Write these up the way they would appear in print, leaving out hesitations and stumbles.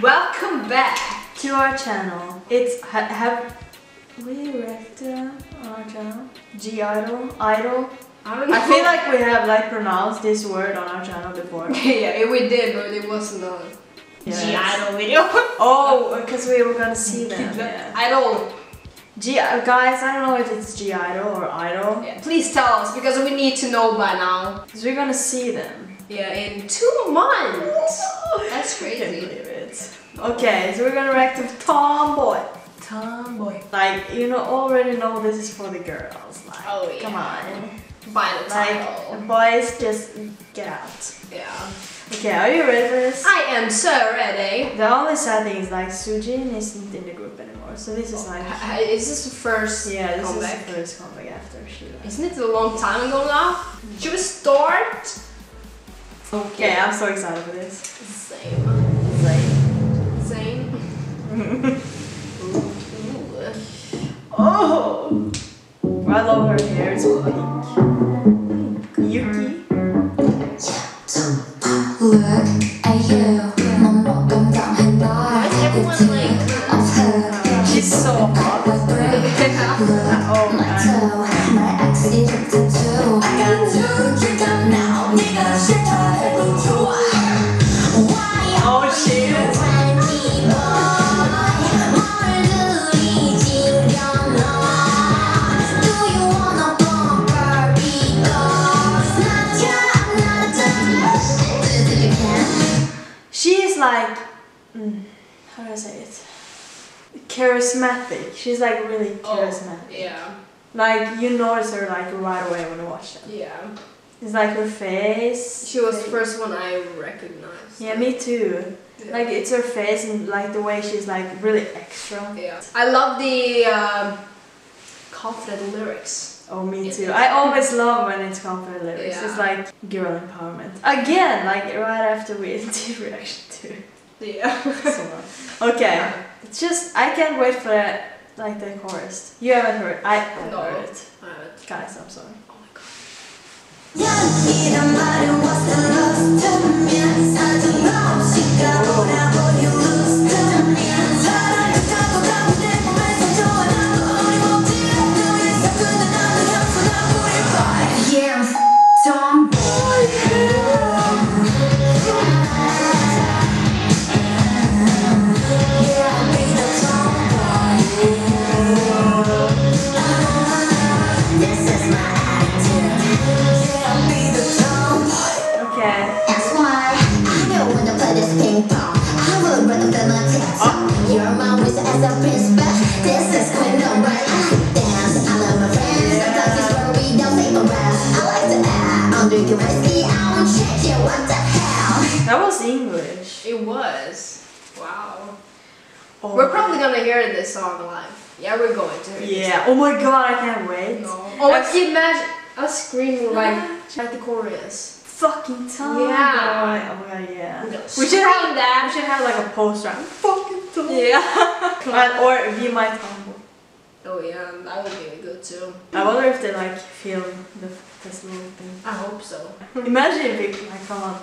Welcome back to our channel. It's have we rectum our channel? G-I-DLE? Idol? I feel like we have like pronounced this word on our channel before. Yeah, we did, but it wasn't a G-I-DLE video. Oh, because we were gonna see them. Yeah. Idol. Guys, I don't know if it's G-I-DLE or Idol. Yeah. Please tell us because we need to know by now. Because we're gonna see them. Yeah, in 2 months. That's crazy. I can't believe it. Okay, so we're gonna react to Tomboy. Tomboy. Like, you know, already know this is for the girls. Like, oh, yeah. Come on. By the title. Like, boys, just get out. Yeah. Okay, are you ready for this? I am so ready. The only sad thing is like Soojin isn't in the group anymore, so this is like... Is this the first comeback? Yeah, this is the first comeback after she left. Isn't it a long time ago now? Should we start? Okay, yeah. I'm so excited for this. Same. Same. Same. Oh! I love her hair, it's pink. Yuki. Look at you. Why is everyone like... She's so hot. Oh, man. My ex is too. I got you, you got now. Nigga, shit, oh, she is. Like, how do I say it? Charismatic. She's like really charismatic. Oh, yeah. Like you notice her like right away when you watch them. Yeah. It's like her face. She was the first one I recognized. Yeah, me too. Yeah. Like it's her face and like the way she's like really extra. Yeah. I love the confident lyrics. Oh, me too. I always love when it's confident lyrics. Yeah. It's like girl empowerment. Again, like right after we did reaction. Yeah. Okay. Yeah. It's just I can't wait for that, like the chorus. You haven't heard. I haven't heard it. I haven't. Guys, I'm sorry. Oh my god. That was English. It was. Wow. Oh, we're probably gonna hear this song live. Yeah, we're going to hear this. Yeah. Oh my god, I can't wait. No. Oh, let's imagine us screaming like the chorus. Fucking time. Yeah. Boy. Oh my god, yeah. We should have that. We should have like a poster. Fucking time. Yeah. Or be my Tomboy. Oh yeah, that would be good too. I wonder if they like film the festival thing. I hope so. Imagine if it like come on.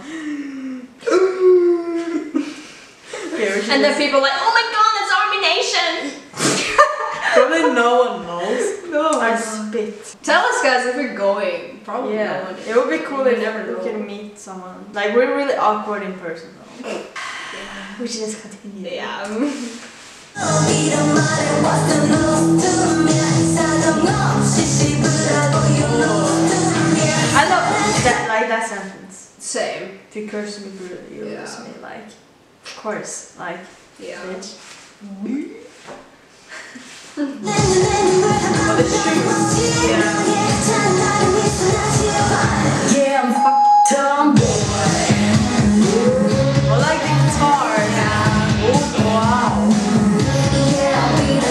And then people are like, oh my god, that's Army Nation! Probably no one knows. No, I spit. Tell us guys if we're going. Probably no one. It would be cool if we can meet someone. Like we're really awkward in person though. Yeah. We should just continue. Yeah. I love that, like that sentence. Same. If you curse me brutally, you lose me. Like, of course, like, bitch. Yeah, I'm fucking Tomboy. I like the guitar. Oh, wow. Yeah, we get it.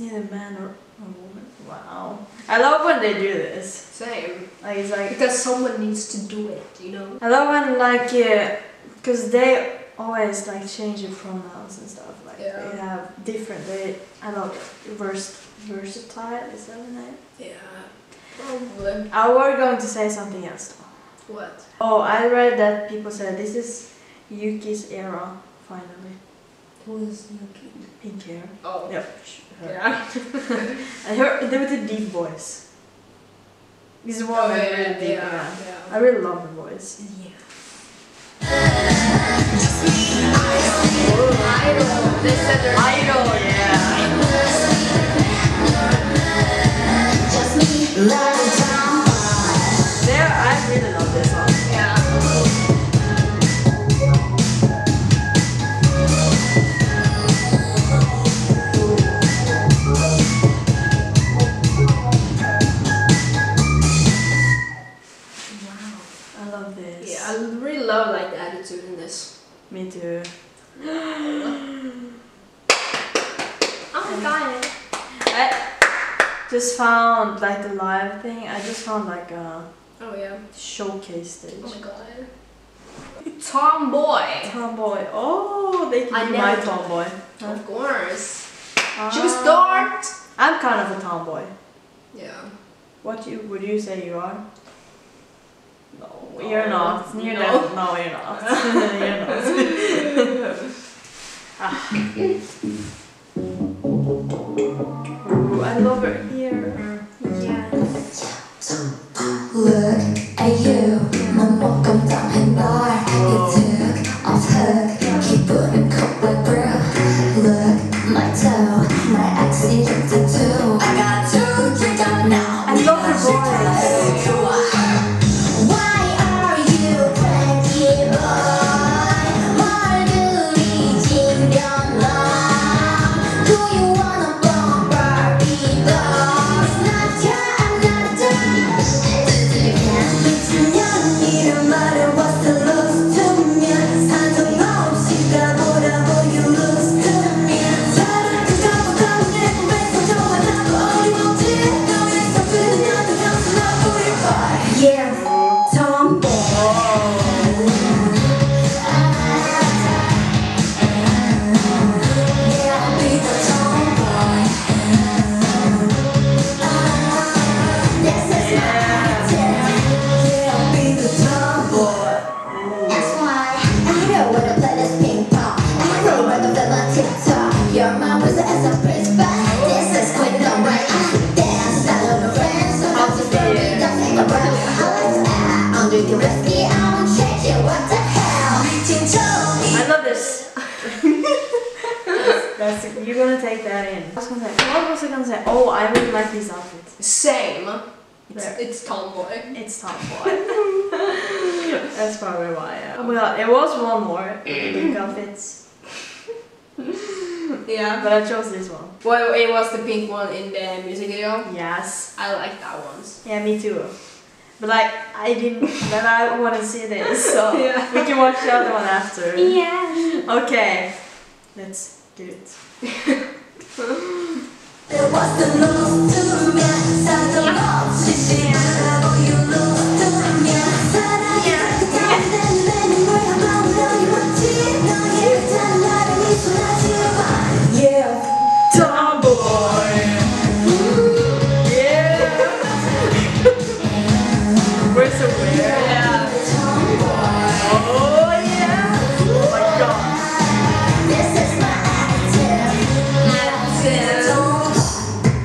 neither man or a woman. Wow. I love when they do this. Same. Like, it's like, because someone needs to do it, you know? I love when, like, yeah, because they always like change your pronouns and stuff. Like, yeah, they have different, they, I love it. Versatile, is that the name? Yeah. Probably. I were going to say something else though. What? Oh, I read that people said this is Yuki's era, finally. Who is Yuki? Pink hair. Oh. Yep. Her. Yeah. And her, they with the deep voice. This is one that really deep. Yeah. I really love her voice. Yeah. Idol. They said they're idol, yeah. Just me. There, I really love this song. Me too. Oh my god. I just found like the live thing. I just found like a showcase stage. Oh my god. Tomboy. Tomboy. Oh, they can be my tomboy. Of course. Should we start? I'm kind of a tomboy. Yeah. What would you say you are? No, you're not. You're not. No, you're not. You're not. Ooh, I love her here. Yes. Look at you. My mom come down and bar. It took off her. Keep putting cold like bro. Look, my toe. My accident tattoo. I got to drink up now. I love her voice. You're gonna take that in. What was I gonna say? Oh, I really like these outfits. Same. It's tomboy. It's tomboy. That's probably why. Yeah. Oh my god, it was one more. Pink outfits. Yeah, but I chose this one. Well, it was the pink one in the music video. Yes. I like that one. Yeah, me too. But like, I didn't. But I want to see this, so yeah, we can watch the other one after. Yeah. Okay. Let's. It.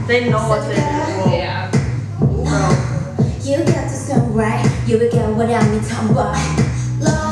They know what they do. Yeah. No. You got this one right. You will get what I mean, Tomboy. Love,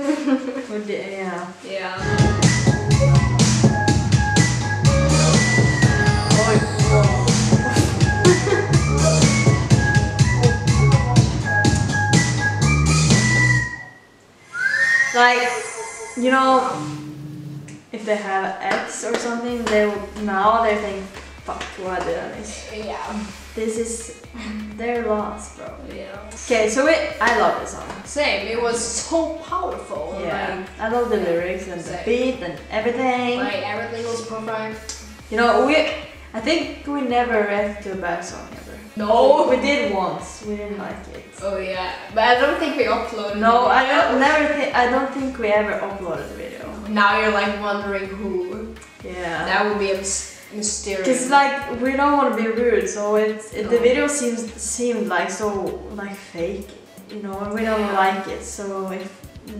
We did, yeah. Yeah. Oh, it's like, you know, if they have X or something, now they think, fuck, what did I miss? Yeah. This is their loss, bro. Yeah. Okay, so I love this song. Same, it was so powerful. Yeah, like, I love the lyrics and the beat and everything. Like, everything was perfect. You know, I think we never read to a bad song ever. No, we did once. We didn't like it. Oh yeah, but I don't think we uploaded. No, the video. I don't think we ever uploaded the video. Now you're like wondering who. Yeah. That would be a mysterious. Cause like we don't want to be rude, so the video seemed like so fake, you know, and we don't like it. So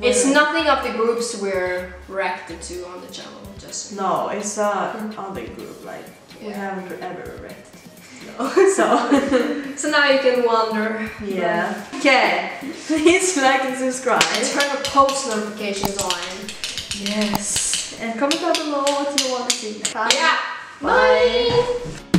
it's nothing of the groups we're reacted to on the channel. Just no, it's other group like we haven't ever reacted. So now you can wonder. Yeah. Okay. Please like and subscribe. And turn your post notifications on. Yes. And comment down below what you want to see next. Bye. Yeah. Bye. Bye.